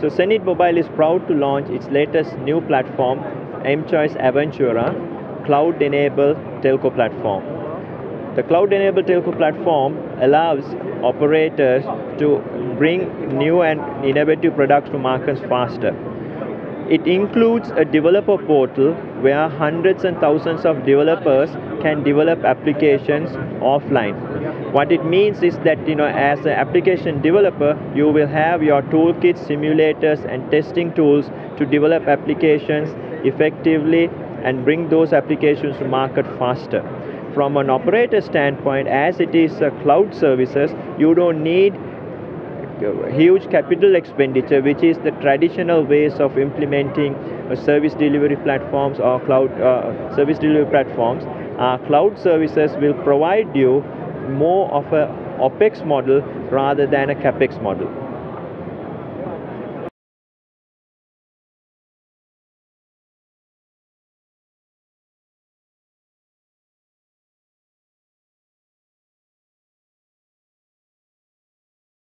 So hSenid Mobile is proud to launch its latest new platform, mChoice Aventura, cloud-enabled telco platform. The cloud-enabled telco platform allows operators to bring new and innovative products to markets faster. It includes a developer portal where hundreds and thousands of developers can develop applications offline. What it means is that, as an application developer, you will have your toolkits, simulators, and testing tools to develop applications effectively and bring those applications to market faster. From an operator standpoint, as it is a cloud services, you don't need huge capital expenditure, which is the traditional ways of implementing service delivery platforms or cloud service delivery platforms. Cloud services will provide you more of a OPEX model rather than a CAPEX model.